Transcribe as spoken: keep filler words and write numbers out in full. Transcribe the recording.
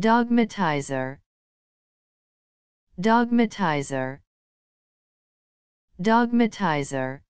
Dogmatizer, dogmatizer, dogmatizer.